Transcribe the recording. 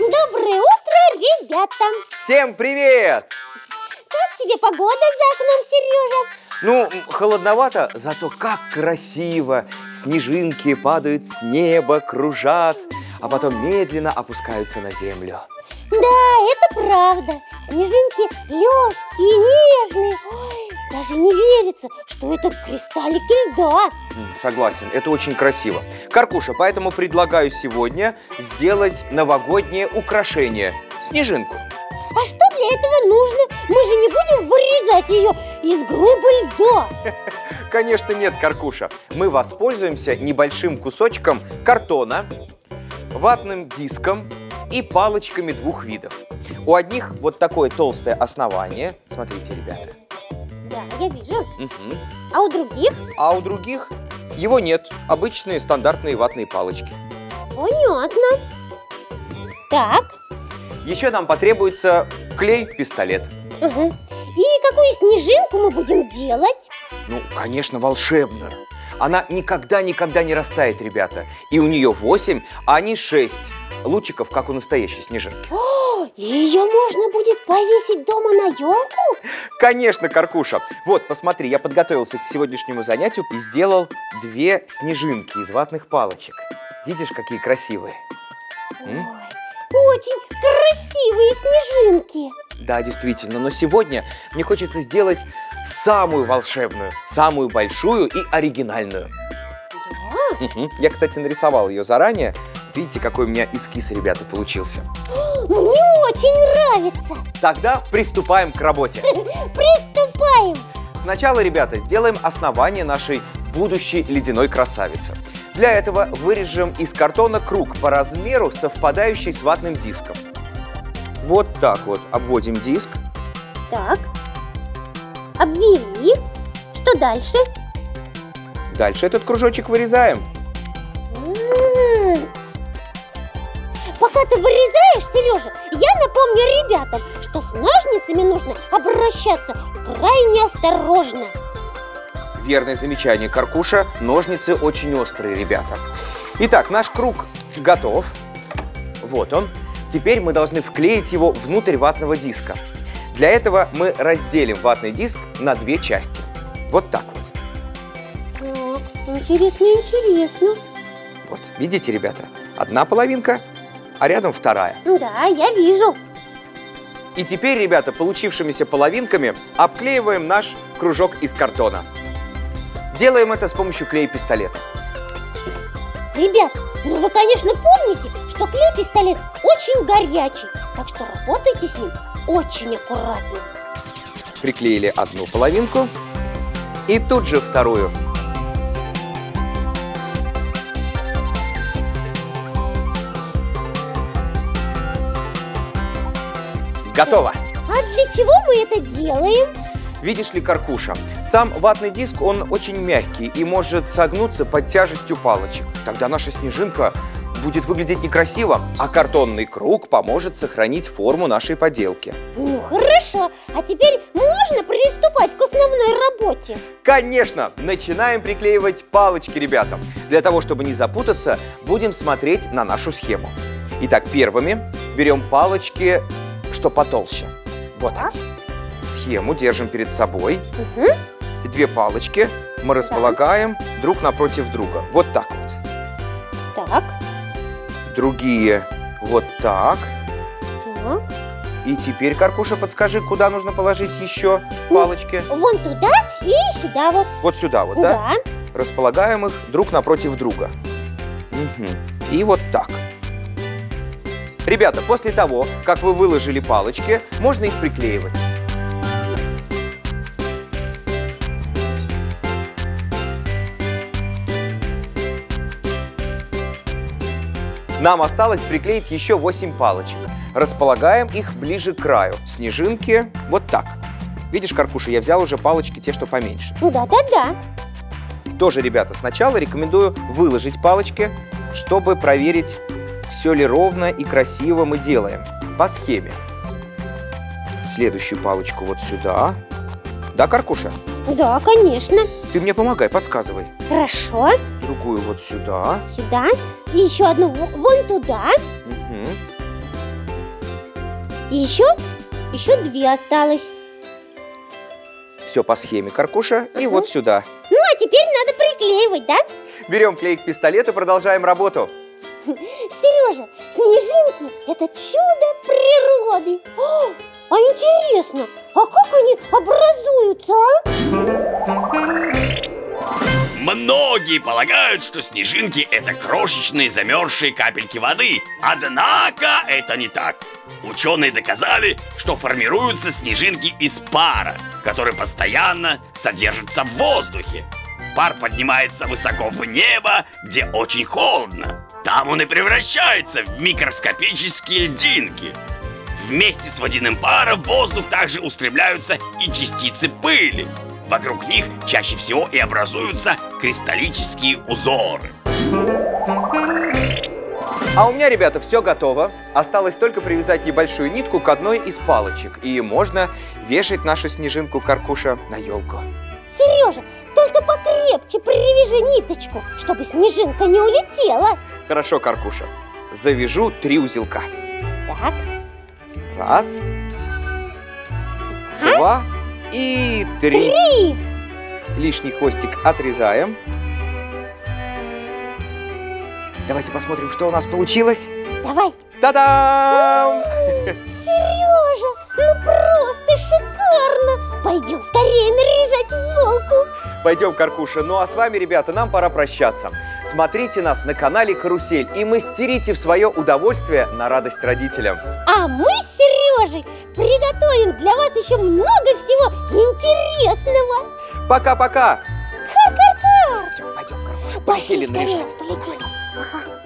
Доброе утро, ребята! Всем привет! Как тебе погода за окном, Сережа? Ну, холодновато, зато как красиво! Снежинки падают с неба, кружат, а потом медленно опускаются на землю. Да, это правда. Снежинки легкие, нежные. Ой, даже не верится, что это кристаллики льда. Согласен, это очень красиво. Каркуша, поэтому предлагаю сегодня сделать новогоднее украшение – снежинку. А что для этого нужно? Мы же не будем вырезать ее из глыбы льда. Конечно нет, Каркуша. Мы воспользуемся небольшим кусочком картона, ватным диском и палочками двух видов. У одних вот такое толстое основание. Смотрите, ребята. Да, я вижу. Угу. А у других? А у других его нет. Обычные стандартные ватные палочки. Понятно. Так. Еще нам потребуется клей-пистолет. Угу. И какую снежинку мы будем делать? Ну, конечно, волшебную. Она никогда-никогда не растает, ребята. И у нее 8, а не 6 лучиков, как у настоящей снежинки. О, ее можно будет повесить дома на елку? Конечно, Каркуша. Вот, посмотри, я подготовился к сегодняшнему занятию и сделал 2 снежинки из ватных палочек. Видишь, какие красивые? М? Очень красивые снежинки. Да, действительно, но сегодня мне хочется сделать самую волшебную, самую большую и оригинальную. Да? Угу. Я, кстати, нарисовал ее заранее. Видите, какой у меня эскиз, ребята, получился. Мне очень нравится. Тогда приступаем к работе. Приступаем. Сначала, ребята, сделаем основание нашей будущей ледяной красавицы. Для этого вырежем из картона круг по размеру, совпадающий с ватным диском. Вот так вот обводим диск. Так. Обвели. Что дальше? Дальше этот кружочек вырезаем. Пока ты вырезаешь, Сережа, я напомню ребятам, что с ножницами нужно обращаться крайне осторожно. Верное замечание, Каркуша. Ножницы очень острые, ребята. Итак, наш круг готов. Вот он. Теперь мы должны вклеить его внутрь ватного диска. Для этого мы разделим ватный диск на 2 части. Вот так вот. Так, интересно, интересно. Вот, видите, ребята? Одна половинка, а рядом вторая. Да, я вижу. И теперь, ребята, получившимися половинками обклеиваем наш кружок из картона. Делаем это с помощью клея-пистолета. Ребят, ну вы, конечно, помните, что клей-пистолет очень горячий, так что работайте с ним очень аккуратно. Приклеили одну половинку и тут же вторую. Готово! А для чего мы это делаем? Видишь ли, Каркуша, сам ватный диск, он очень мягкий и может согнуться под тяжестью палочек. Тогда наша снежинка будет выглядеть некрасиво, а картонный круг поможет сохранить форму нашей поделки. Ну, хорошо. А теперь можно приступать к основной работе? Конечно. Начинаем приклеивать палочки, ребята. Для того, чтобы не запутаться, будем смотреть на нашу схему. Итак, первыми берем палочки, что потолще. Вот так. Они. Схему держим перед собой. Угу. 2 палочки мы располагаем, да, друг напротив друга. Вот так вот. Так. Другие вот так. Да. И теперь, Каркуша, подскажи, куда нужно положить еще палочки? Вон туда и сюда вот. Вот сюда вот, да? Да. Располагаем их друг напротив друга. Угу. И вот так. Ребята, после того, как вы выложили палочки, можно их приклеивать. Нам осталось приклеить еще 8 палочек. Располагаем их ближе к краю. Снежинки вот так. Видишь, Каркуша, я взял уже палочки те, что поменьше. Да-да-да. Тоже, ребята, сначала рекомендую выложить палочки, чтобы проверить, все ли ровно и красиво мы делаем по схеме. Следующую палочку вот сюда. Да, Каркуша? Да, конечно. Ты мне помогай, подсказывай. Хорошо. Другую вот сюда. Сюда. И еще одну вон туда. Угу. И еще две осталось. Все по схеме, Каркуша, и вот сюда. Ну, а теперь надо приклеивать, да? Берем клей к пистолету, продолжаем работу. Сережа, снежинки – это чудо природы. А интересно, а как они образуются, а? Многие полагают, что снежинки – это крошечные замерзшие капельки воды. Однако это не так. Ученые доказали, что формируются снежинки из пара, который постоянно содержится в воздухе. Пар поднимается высоко в небо, где очень холодно. Там он и превращается в микроскопические льдинки. Вместе с водяным паром в воздух также устремляются и частицы пыли. Вокруг них чаще всего и образуются кристаллические узоры. А у меня, ребята, все готово. Осталось только привязать небольшую нитку к одной из палочек. И можно вешать нашу снежинку Каркуша на елку. Сережа, только покрепче привяжи ниточку, чтобы снежинка не улетела. Хорошо, Каркуша. Завяжу 3 узелка. Так. Раз. Два. И 3. 3! Лишний хвостик отрезаем. Давайте посмотрим, что у нас получилось. Давай. Та-дам! Сережа, ну просто шикарно! Пойдем скорее наряжать елку. Пойдем, Каркуша. Ну а с вами, ребята, нам пора прощаться. Смотрите нас на канале Карусель и мастерите в свое удовольствие на радость родителям. А мы с Сережей приготовим для вас еще много всего интересного. Пока-пока! Кар-кар-кар! Все, пойдем, Каркуша. Пошли скорее, полетели. Ага.